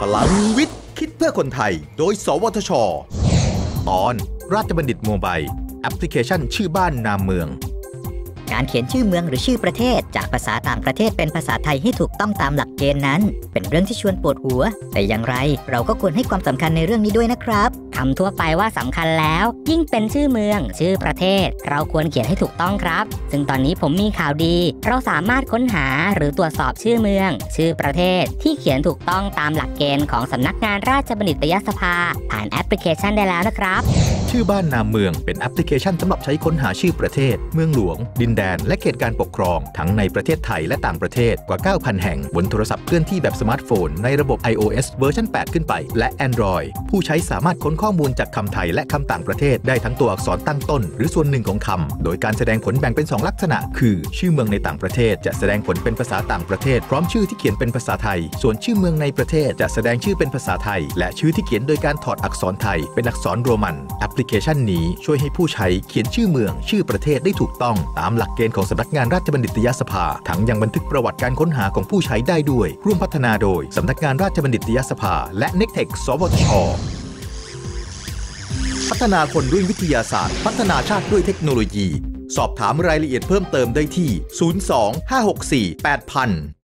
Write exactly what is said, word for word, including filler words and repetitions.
พลังวิทย์คิดเพื่อคนไทยโดยสวทช.ตอนราชบัณฑิตโมบายแอปพลิเคชันชื่อบ้านนามเมืองการเขียนชื่อเมืองหรือชื่อประเทศจากภาษาต่างประเทศเป็นภาษาไทยให้ถูกต้องตามหลักเกณฑ์นั้นเป็นเรื่องที่ชวนปวดหัวแต่อย่างไรเราก็ควรให้ความสำคัญในเรื่องนี้ด้วยนะครับคำทั่วไปว่าสำคัญแล้วยิ่งเป็นชื่อเมืองชื่อประเทศเราควรเขียนให้ถูกต้องครับซึ่งตอนนี้ผมมีข่าวดีเราสามารถค้นหาหรือตรวจสอบชื่อเมืองชื่อประเทศที่เขียนถูกต้องตามหลักเกณฑ์ของสำนักงานราชบัณฑิตยสภาผ่านแอปพลิเคชันได้แล้วนะครับชื่อบ้านนามเมืองเป็นแอปพลิเคชันสำหรับใช้ค้นหาชื่อประเทศเมืองหลวงดินแดนและเขตการปกครองทั้งในประเทศไทยและต่างประเทศกว่า เก้าพัน แห่งบนโทรศัพท์เคลื่อนที่แบบสมาร์ทโฟนในระบบ iOS เวอร์ชันแปดขึ้นไปและ Android ผู้ใช้สามารถค้นข้อมูลจากคำไทยและคำต่างประเทศได้ทั้งตัวอักษรตั้งต้นหรือส่วนหนึ่งของคำโดยการแสดงผลแบ่งเป็นสองลักษณะคือชื่อเมืองในต่างประเทศจะแสดงผลเป็นภาษาต่างประเทศพร้อมชื่อที่เขียนเป็นภาษาไทยส่วนชื่อเมืองในประเทศจะแสดงชื่อเป็นภาษาไทยและชื่อที่เขียนโดยการถอดอักษรไทยเป็นอักษรโรมันแอปพลิเคชันนี้ช่วยให้ผู้ใช้เขียนชื่อเมืองชื่อประเทศได้ถูกต้องตามหลักเกณฑ์ของสำนักงานราชบัณฑิตยสภาทั้งยังบันทึกประวัติการค้นหาของผู้ใช้ได้ด้วยร่วมพัฒนาโดยสำนักงานราชบัณฑิตยสภาและ เน็กเทค สวทช.พัฒนาคนด้วยวิทยาศาสตร์พัฒนาชาติด้วยเทคโนโลยีสอบถามรายละเอียดเพิ่มเติมได้ที่ ศูนย์ สอง ห้า หก สี่ แปด ศูนย์ ศูนย์ ศูนย์